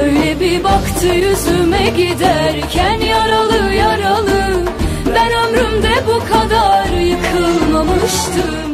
Öyle bir baktı yüzüme giderken yaralı yaralı, ben ömrümde bu kadar yıkılmamıştım.